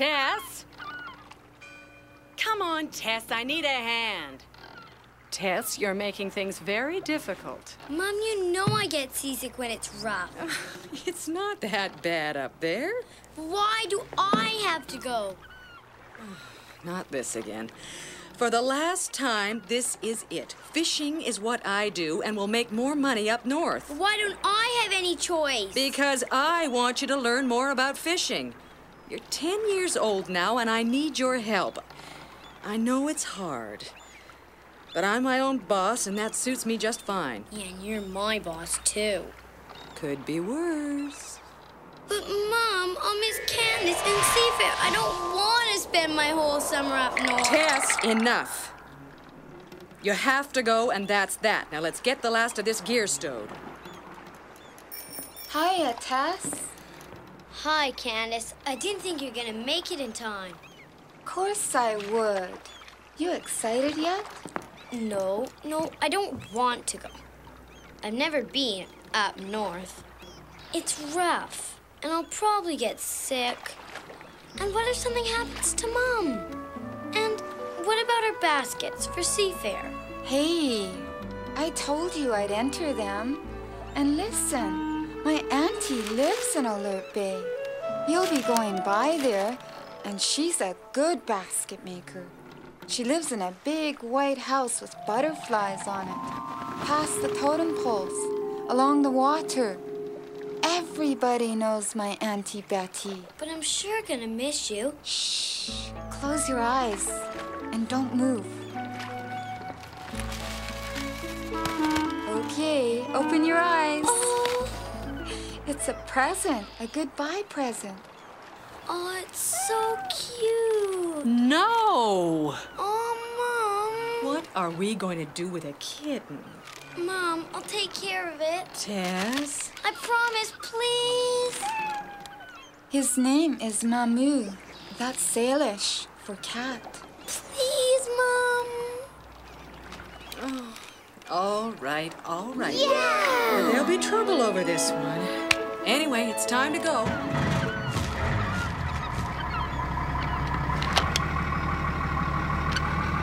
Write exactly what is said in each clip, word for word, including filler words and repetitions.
Tess? Come on, Tess, I need a hand. Tess, you're making things very difficult. Mom, you know I get seasick when it's rough. It's not that bad up there. Why do I have to go? Not this again. For the last time, this is it. Fishing is what I do and will make more money up north. Why don't I have any choice? Because I want you to learn more about fishing. You're ten years old now and I need your help. I know it's hard, but I'm my own boss and that suits me just fine. Yeah, and you're my boss too. Could be worse. But Mom, I'll miss Candice and seafood. I don't want to spend my whole summer up north. Tess, enough. You have to go and that's that. Now let's get the last of this gear stowed. Hiya, Tess. Hi, Candice. I didn't think you were gonna make it in time. Of course I would. You excited yet? No, no, I don't want to go. I've never been up north. It's rough. And I'll probably get sick. And what if something happens to Mom? And what about our baskets for seafare? Hey, I told you I'd enter them. And listen, my auntie lives in Alert Bay. You'll be going by there, and she's a good basket maker. She lives in a big white house with butterflies on it, past the totem poles, along the water. Everybody knows my Auntie Betty. But I'm sure gonna miss you. Shh. Close your eyes and don't move. Okay, open your eyes. Oh. It's a present, a goodbye present. Oh, it's so cute. No! Oh, Mom. What are we going to do with a kitten? Mom, I'll take care of it. Tess? I promise, please. His name is Mamu. That's Salish for cat. Please, Mom. Oh, all right, all right. Yeah! Well, there'll be trouble over this one. Anyway, it's time to go.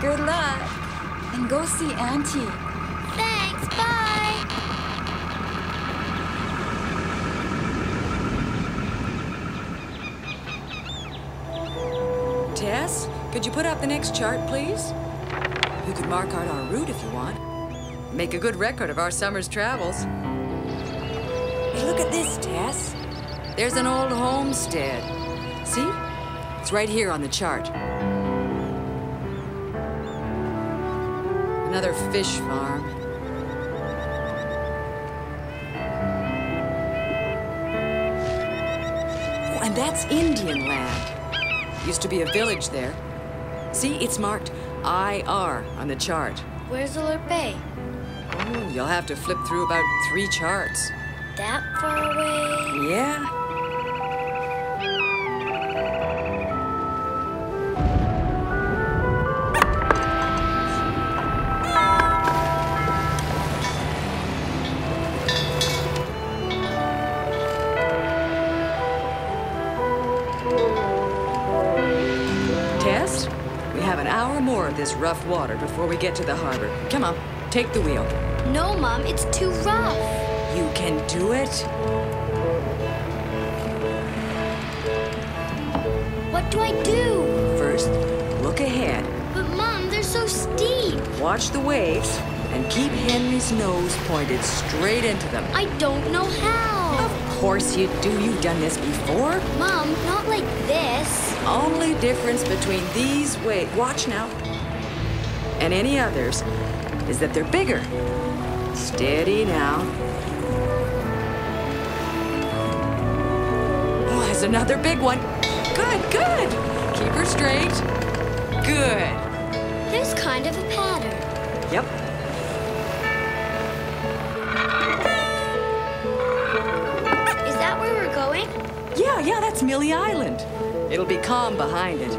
Good luck. And go see Auntie. Thanks, bye! Tess, could you put up the next chart, please? You could mark out our route if you want. Make a good record of our summer's travels. Hey, look at this, Tess. There's an old homestead. See? It's right here on the chart. Another fish farm. And that's Indian land. Used to be a village there. See, it's marked I R on the chart. Where's Alert Bay? Oh, you'll have to flip through about three charts. That far away? Yeah. This rough water before we get to the harbor. Come on, take the wheel. No, Mom, it's too rough. You can do it. What do I do? First, look ahead. But, Mom, they're so steep. Watch the waves and keep Henry's nose pointed straight into them. I don't know how. Of course you do. You've done this before. Mom, not like this. Only difference between these waves. Watch now. And any others, is that they're bigger. Steady now. Oh, there's another big one. Good, good. Keep her straight. Good. There's kind of a pattern. Yep. Is that where we're going? Yeah, yeah, that's Millie Island. It'll be calm behind it.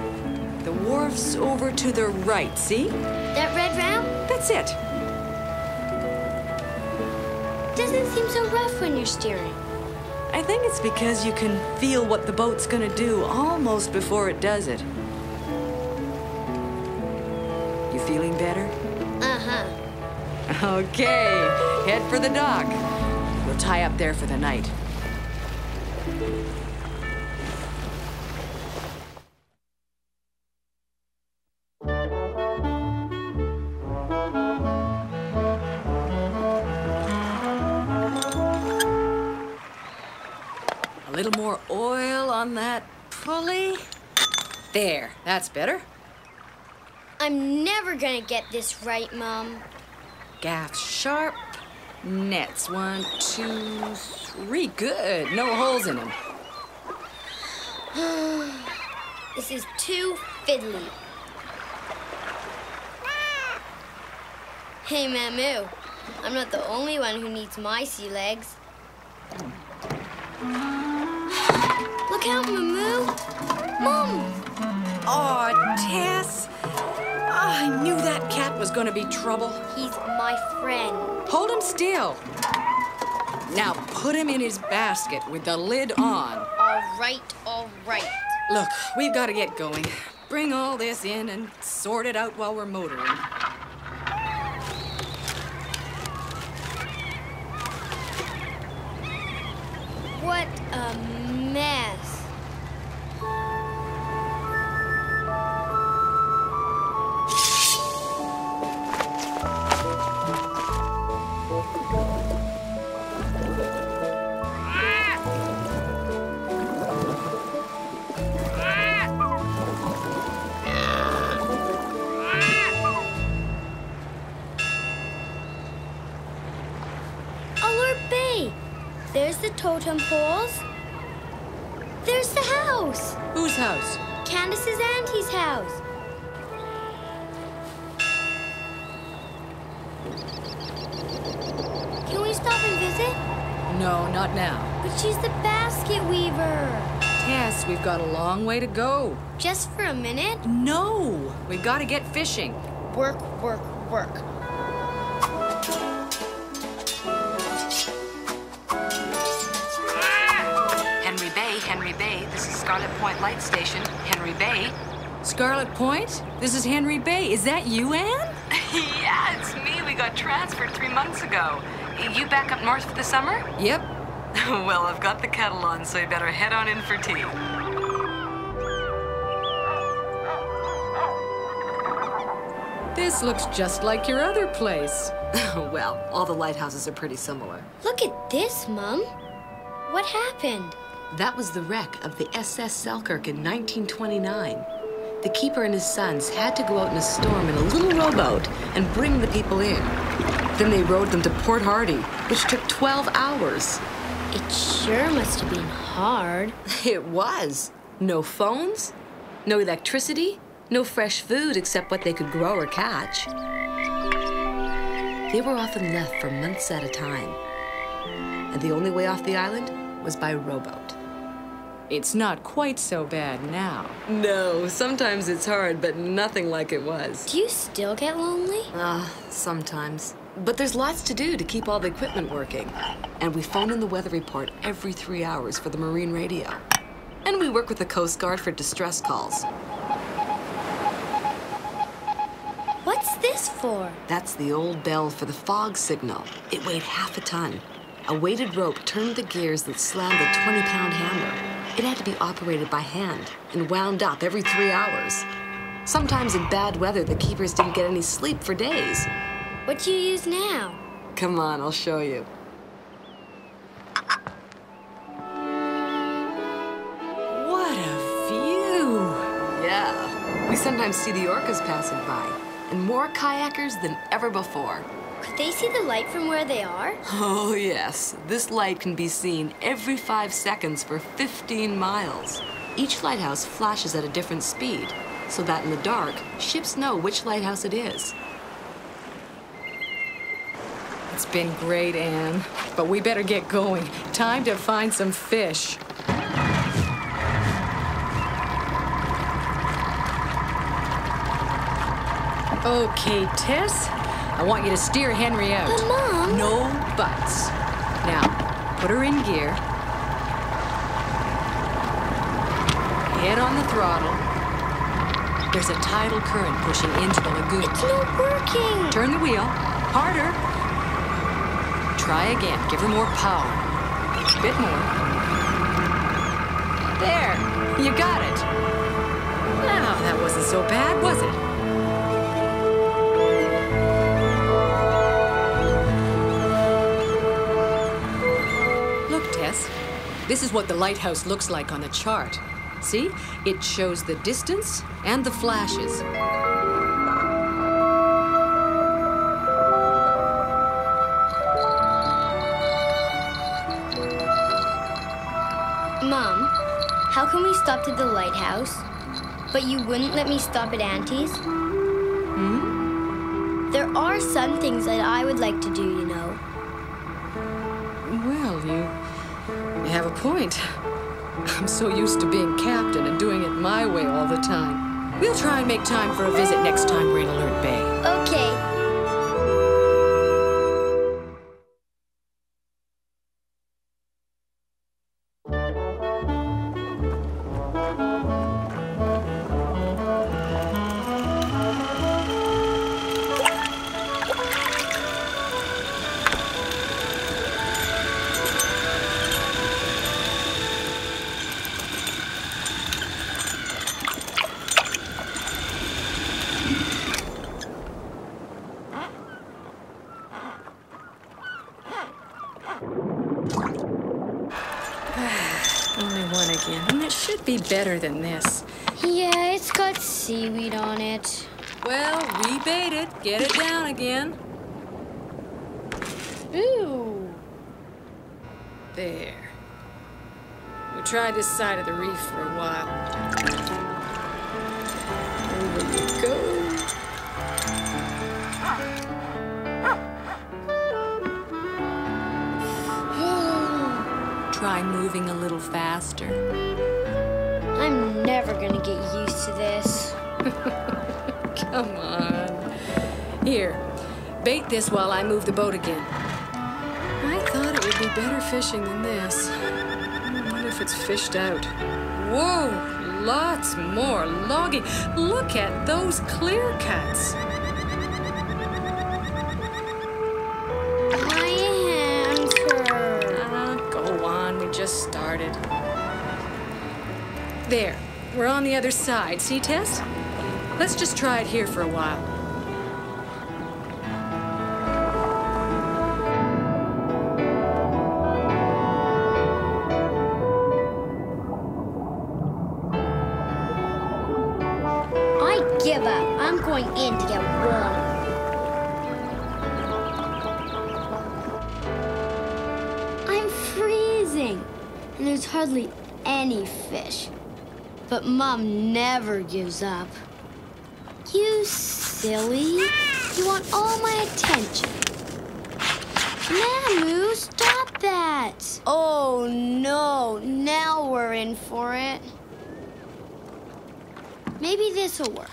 The wharf's over to the right, see? That red round? That's it. Doesn't seem so rough when you're steering. I think it's because you can feel what the boat's gonna do almost before it does it. You feeling better? Uh-huh. Okay, head for the dock. We'll tie up there for the night. A little more oil on that pulley. There, that's better. I'm never gonna get this right, Mom. Gaff sharp, nets one, two, three. Good, no holes in them. This is too fiddly. Hey, Mamu, I'm not the only one who needs my sea legs. Look out, Mamu! Mom! Aw, Tess! I knew that cat was gonna be trouble. He's my friend. Hold him still. Now put him in his basket with the lid on. All right, all right. Look, we've gotta get going. Bring all this in and sort it out while we're motoring. What a mess. Alert Bay! There's the totem poles. There's the house. Whose house? Candice's auntie's house. Can we stop and visit? No, not now. But she's the basket weaver. Tess, we've got a long way to go. Just for a minute? No, we've got to get fishing. Work, work, work. Henry Bay, this is Scarlet Point Light Station. Henry Bay. Scarlet Point? This is Henry Bay. Is that you, Anne? Yeah, it's me. We got transferred three months ago. You back up north for the summer? Yep. Well, I've got the kettle on, so you better head on in for tea. This looks just like your other place. Well, all the lighthouses are pretty similar. Look at this, Mum. What happened? That was the wreck of the S S Selkirk in nineteen twenty-nine. The keeper and his sons had to go out in a storm in a little rowboat and bring the people in. Then they rowed them to Port Hardy, which took twelve hours. It sure must have been hard. It was. No phones, no electricity, no fresh food except what they could grow or catch. They were often left for months at a time. And the only way off the island was by rowboat. It's not quite so bad now. No, sometimes it's hard, but nothing like it was. Do you still get lonely? Ah, uh, sometimes. But there's lots to do to keep all the equipment working. And we phone in the weather report every three hours for the marine radio. And we work with the Coast Guard for distress calls. What's this for? That's the old bell for the fog signal. It weighed half a ton. A weighted rope turned the gears that slammed the twenty-pound hammer. It had to be operated by hand and wound up every three hours. Sometimes in bad weather, the keepers didn't get any sleep for days. What do you use now? Come on, I'll show you. What a view! Yeah, we sometimes see the orcas passing by, and more kayakers than ever before. Could they see the light from where they are? Oh, yes. This light can be seen every five seconds for fifteen miles. Each lighthouse flashes at a different speed, so that in the dark, ships know which lighthouse it is. It's been great, Anne, but we better get going. Time to find some fish. Okay, Tess. I want you to steer Henry out. But, Mom! No buts. Now, put her in gear, Get on the throttle. There's a tidal current pushing into the lagoon. It's not working. Turn the wheel. Harder. Try again. Give her more power. A bit more. There. You got it. Now, that wasn't so bad, was it? This is what the lighthouse looks like on a chart. See? It shows the distance and the flashes. Mom, how can we stop at the lighthouse? But you wouldn't let me stop at Auntie's? Hmm? There are some things that I would like to do, you know. Well, you... I have a point. I'm so used to being captain and doing it my way all the time. We'll try and make time for a visit next time we're in Alert Bay. Okay. Better than this. Yeah, it's got seaweed on it. Well, rebait it. Get it down again. Ooh. There. We'll try this side of the reef for a while. Over you go. Try moving a little faster. I'm never gonna get used to this. Come on. Here, bait this while I move the boat again. I thought it would be better fishing than this. I wonder if it's fished out. Whoa, lots more logging. Look at those clear cuts. My hands hurt. Ah, go on, we just started. There, we're on the other side. See, Tess? Let's just try it here for a while. I give up. I'm going in to get warm. I'm freezing, and there's hardly any fish. But Mom never gives up. You silly. You want all my attention. Mamu, stop that. Oh, no. Now we're in for it. Maybe this'll work.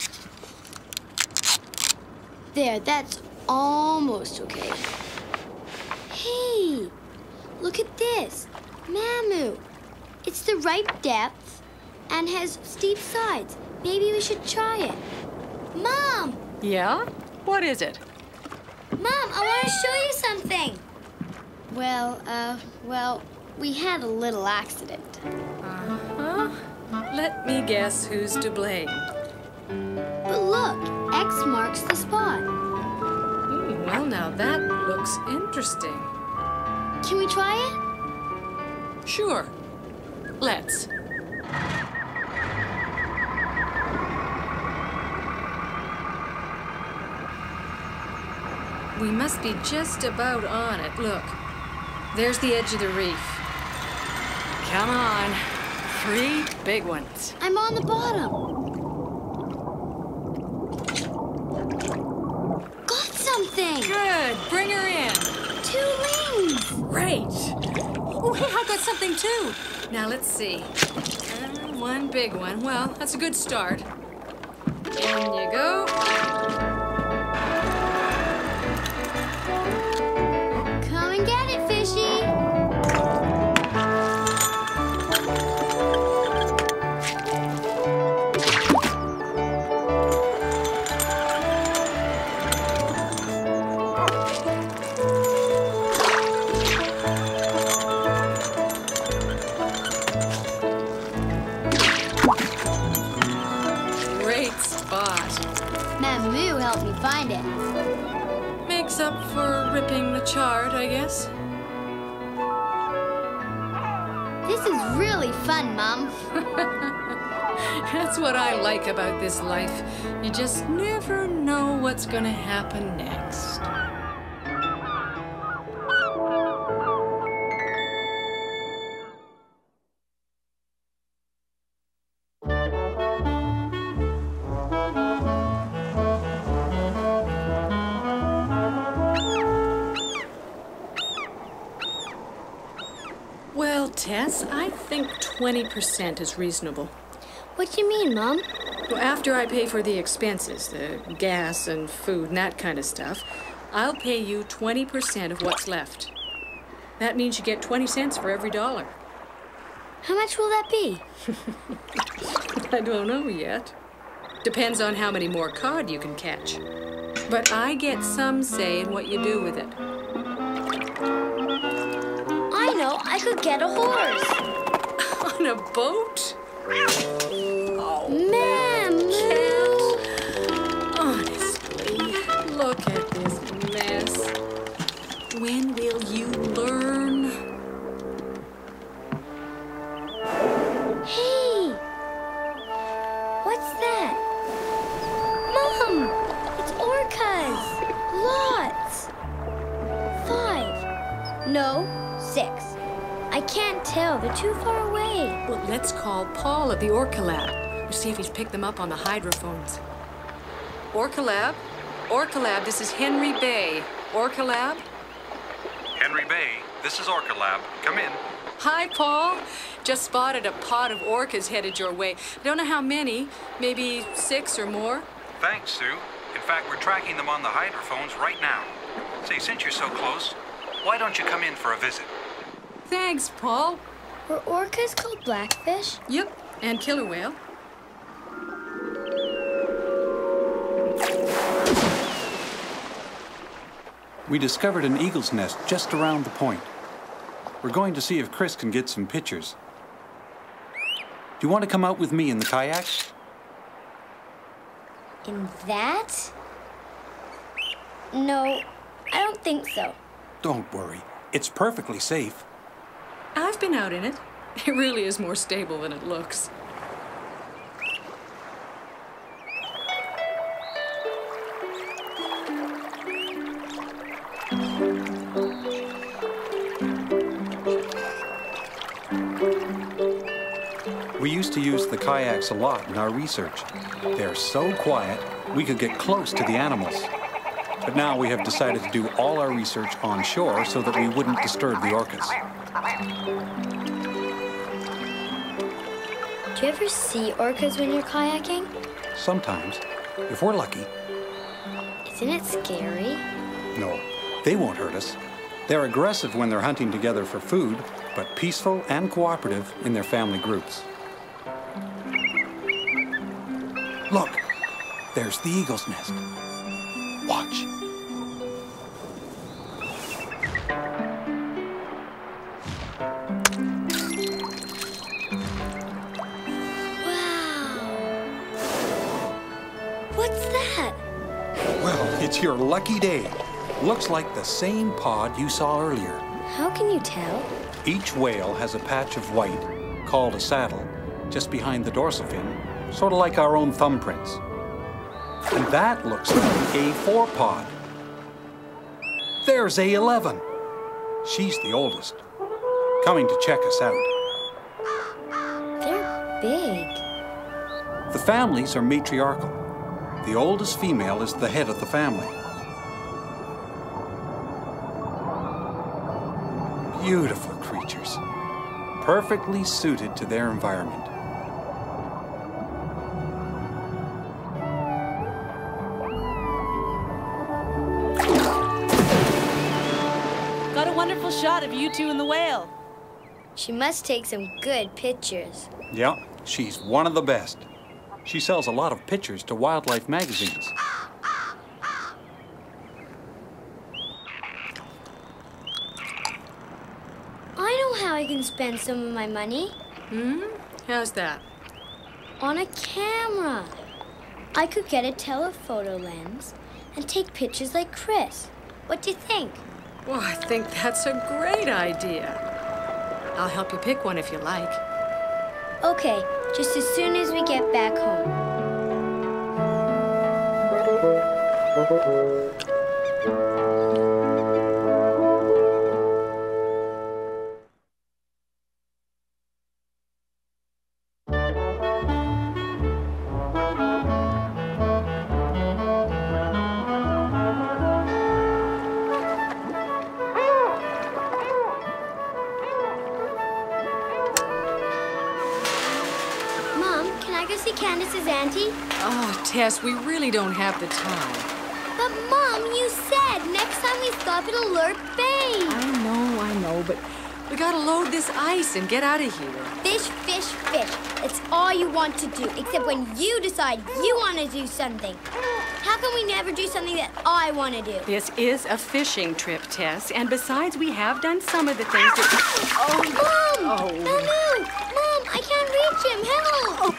There, that's almost okay. Hey, look at this. Mamu, it's the right depth. And has steep sides. Maybe we should try it. Mom! Yeah? What is it? Mom, I want to show you something. Well, uh, well, we had a little accident. Uh-huh. Let me guess who's to blame. But look, X marks the spot. Ooh, well, now that looks interesting. Can we try it? Sure. Let's. We must be just about on it. Look, there's the edge of the reef. Come on, three big ones. I'm on the bottom. Got something. Good, bring her in. Two rings. Great. Oh, hey, I got something too. Now let's see. Uh, one big one. Well, that's a good start. In you go. Thanks up for ripping the chart, I guess. This is really fun, Mom. That's what I like about this life. You just never know what's gonna happen next. Tess, I think twenty percent is reasonable. What do you mean, Mom? Well, after I pay for the expenses, the gas and food and that kind of stuff, I'll pay you twenty percent of what's left. That means you get twenty cents for every dollar. How much will that be? I don't know yet. Depends on how many more cod you can catch. But I get some say in what you do with it. I could get a horse. On a boat? Oh, Mam! Can't. Honestly, look at this mess. When will you learn? Hey! What's that? Mom! It's orcas! Lots! Five. No. Six. I can't tell. They're too far away. Well, let's call Paul at the Orca Lab. We'll see if he's picked them up on the hydrophones. Orca Lab? Orca Lab, this is Henry Bay. Orca Lab? Henry Bay, this is Orca Lab. Come in. Hi, Paul. Just spotted a pod of orcas headed your way. I don't know how many. Maybe six or more. Thanks, Sue. In fact, we're tracking them on the hydrophones right now. Say, since you're so close, why don't you come in for a visit? Thanks, Paul. Were orcas called blackfish? Yep, and killer whale. We discovered an eagle's nest just around the point. We're going to see if Chris can get some pictures. Do you want to come out with me in the kayak? In that? No, I don't think so. Don't worry. It's perfectly safe. I've been out in it. It really is more stable than it looks. We used to use the kayaks a lot in our research. They're so quiet, we could get close to the animals. But now we have decided to do all our research on shore so that we wouldn't disturb the orcas. Do you ever see orcas when you're kayaking? Sometimes, if we're lucky. Isn't it scary? No, they won't hurt us. They're aggressive when they're hunting together for food, but peaceful and cooperative in their family groups. Look, there's the eagle's nest. Watch. What's that? Well, it's your lucky day. Looks like the same pod you saw earlier. How can you tell? Each whale has a patch of white, called a saddle, just behind the dorsal fin, sort of like our own thumbprints. And that looks like A four pod. There's A eleven. She's the oldest, coming to check us out. They're big. The families are matriarchal. The oldest female is the head of the family. Beautiful creatures, perfectly suited to their environment. Shot of you two and the whale. She must take some good pictures. Yeah, she's one of the best. She sells a lot of pictures to wildlife magazines. I know how I can spend some of my money. Hmm? How's that? On a camera. I could get a telephoto lens and take pictures like Chris. What do you think? Well, I think that's a great idea. I'll help you pick one if you like. Okay, just as soon as we get back home. Tess, we really don't have the time. But, Mom, you said next time we stop at Alert Bay. I know, I know, but we gotta load this ice and get out of here. Fish, fish, fish. It's all you want to do, except when you decide you want to do something. How can we never do something that I want to do? This is a fishing trip, Tess, and besides, we have done some of the things that... Oh, Mom! Oh. No, no! Mom, I can't reach him. Help! Oh.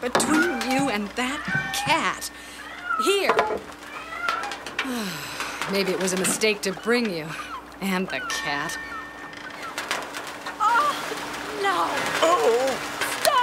Between you and that cat. Here. Maybe it was a mistake to bring you. And the cat. Oh, no. Oh. Stop!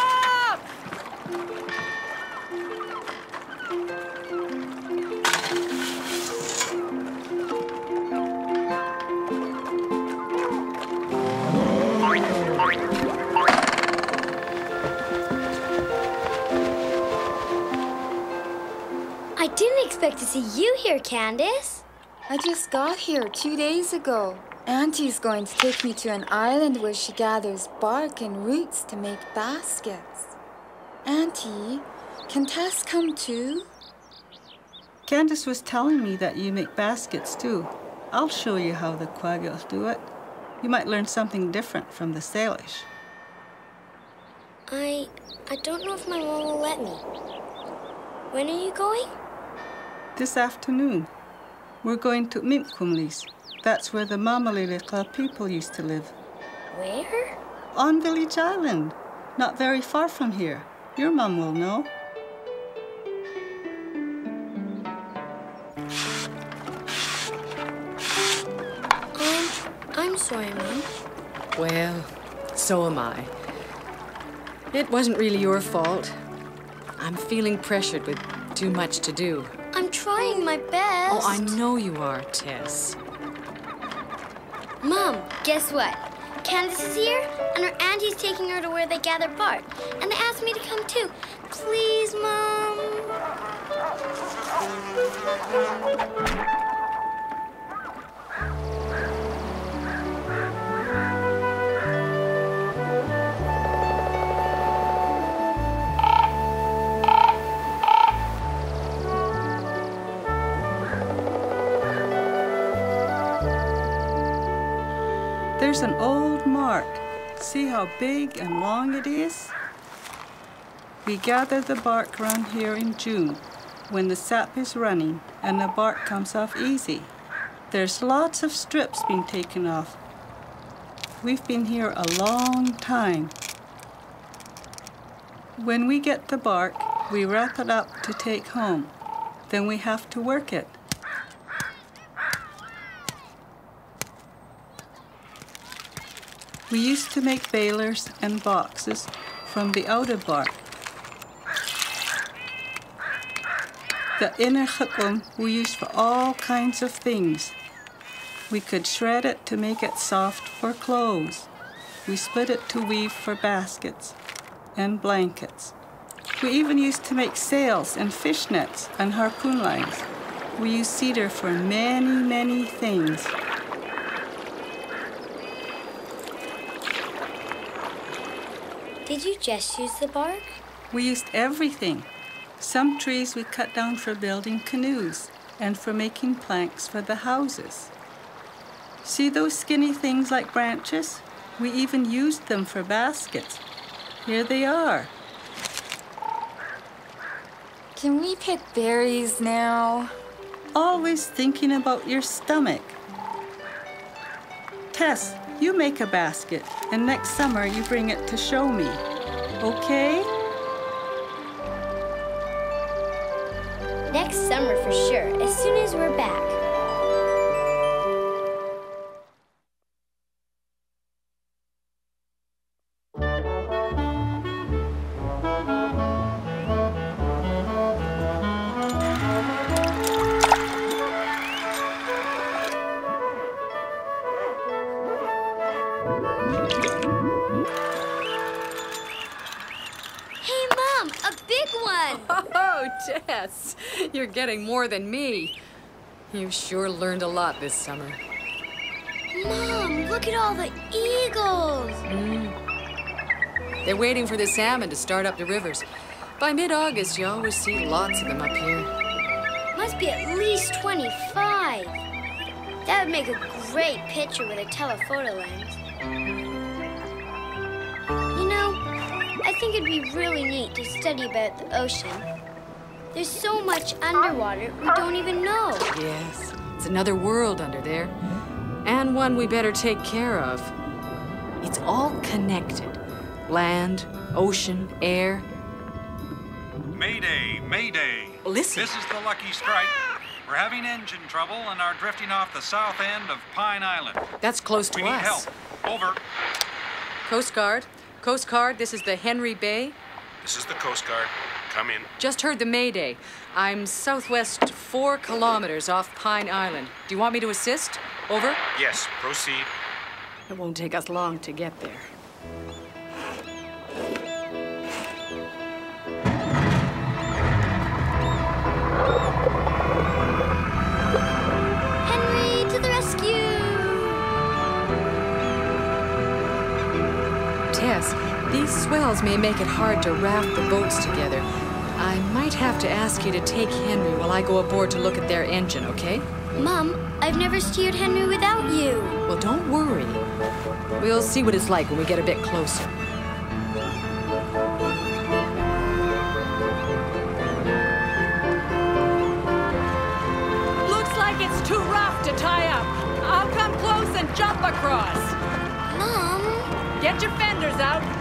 Expect to see you here, Candice. I just got here two days ago. Auntie's going to take me to an island where she gathers bark and roots to make baskets. Auntie, can Tess come too? Candice was telling me that you make baskets too. I'll show you how the Quaggles do it. You might learn something different from the Salish. I... I don't know if my mom will let me. When are you going? This afternoon. We're going to Minkumlis. That's where the Mamaleleqla people used to live. Where? On Village Island. Not very far from here. Your mum will know. Um, I'm sorry, Mum. Well, so am I. It wasn't really your fault. I'm feeling pressured with too much to do. I'm trying my best. Oh, I know you are, Tess. Mom, guess what? Candice is here, and her auntie's taking her to where they gather bark. And they asked me to come too. Please, Mom. There's an old mark. See how big and long it is? We gather the bark around here in June, when the sap is running and the bark comes off easy. There's lots of strips being taken off. We've been here a long time. When we get the bark, we wrap it up to take home. Then we have to work it. We used to make balers and boxes from the outer bark. The inner chukum we used for all kinds of things. We could shred it to make it soft for clothes. We split it to weave for baskets and blankets. We even used to make sails and fishnets and harpoon lines. We used cedar for many, many things. Did you just use the bark? We used everything. Some trees we cut down for building canoes and for making planks for the houses. See those skinny things like branches? We even used them for baskets. Here they are. Can we pick berries now? Always thinking about your stomach. Tess, you make a basket, and next summer you bring it to show me, okay? Next summer for sure, as soon as we're back. Oh, Tess, you're getting more than me. You've sure learned a lot this summer. Mom, look at all the eagles. Mm. They're waiting for the salmon to start up the rivers. By mid-August, you always see lots of them up here. Must be at least twenty-five. That would make a great picture with a telephoto lens. You know, I think it'd be really neat to study about the ocean. There's so much underwater we don't even know. Yes, it's another world under there. And one we better take care of. It's all connected. Land, ocean, air. Mayday, mayday. Listen. This is the Lucky Strike. We're having engine trouble and are drifting off the south end of Pine Island. That's close to us. We need help. Over. Coast Guard. Coast Guard, this is the Henry Bay. This is the Coast Guard. Come in. Just heard the mayday. I'm southwest four kilometers off Pine Island. Do you want me to assist? Over. Yes, proceed. It won't take us long to get there. Henry, to the rescue! Tess, these swells may make it hard to raft the boats together. I might have to ask you to take Henry while I go aboard to look at their engine, okay? Mom, I've never steered Henry without you. Well, don't worry. We'll see what it's like when we get a bit closer. Looks like it's too rough to tie up. I'll come close and jump across. Mom? Get your fenders out.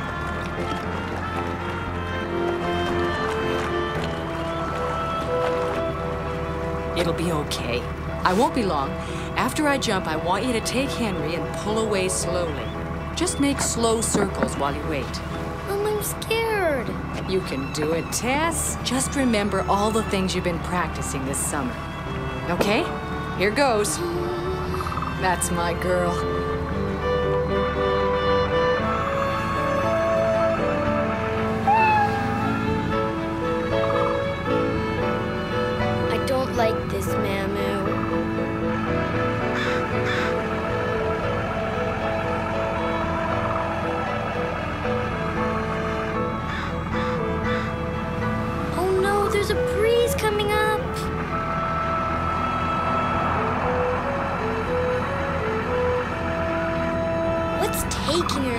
It'll be okay. I won't be long. After I jump, I want you to take Henry and pull away slowly. Just make slow circles while you wait. Mom, I'm scared. You can do it, Tess. Just remember all the things you've been practicing this summer. Okay? Here goes. That's my girl. I don't like this, Mamu.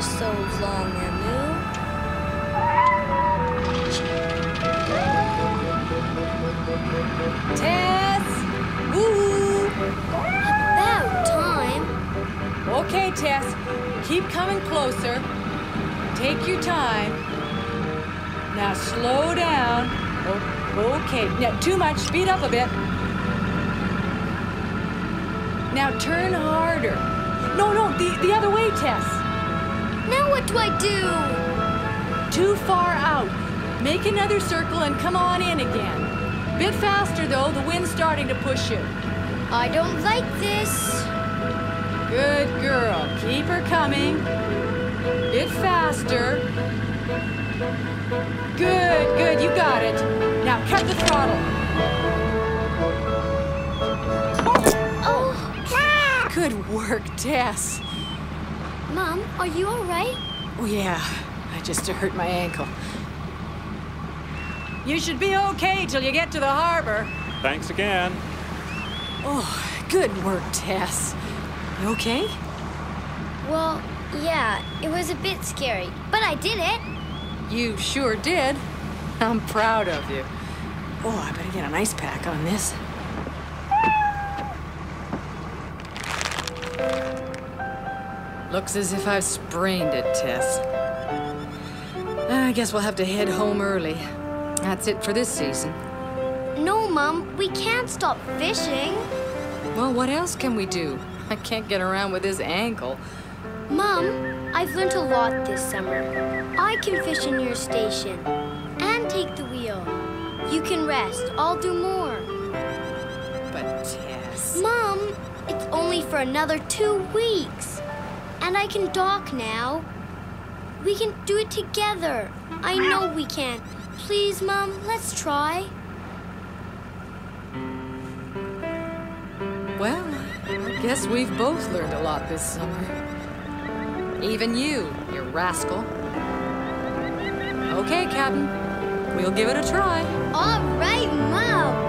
So long, Emu. Tess! Woo! About time. Okay, Tess. Keep coming closer. Take your time. Now slow down. Oh, okay. Now too much. Speed up a bit. Now turn harder. No, no, the, the other way, Tess. Now what do I do? Too far out. Make another circle and come on in again. Bit faster, though. The wind's starting to push you. I don't like this. Good girl. Keep her coming. Bit faster. Good, good. You got it. Now cut the throttle. Oh. Good work, Tess. Mom, are you all right? Oh, yeah. I just hurt my ankle. You should be okay till you get to the harbor. Thanks again. Oh, good work, Tess. You okay? Well, yeah, it was a bit scary, but I did it. You sure did. I'm proud of you. Oh, I better get an ice pack on this. Looks as if I've sprained it, Tess. I guess we'll have to head home early. That's it for this season. No, Mom, we can't stop fishing. Well, what else can we do? I can't get around with this ankle. Mom, I've learned a lot this summer. I can fish in your station and take the wheel. You can rest. I'll do more. But, Tess... Mom, it's only for another two weeks. And I can dock now. We can do it together. I know we can. Please, Mom, let's try. Well, I guess we've both learned a lot this summer. Even you, you rascal. Okay, Captain. We'll give it a try. All right, Mom.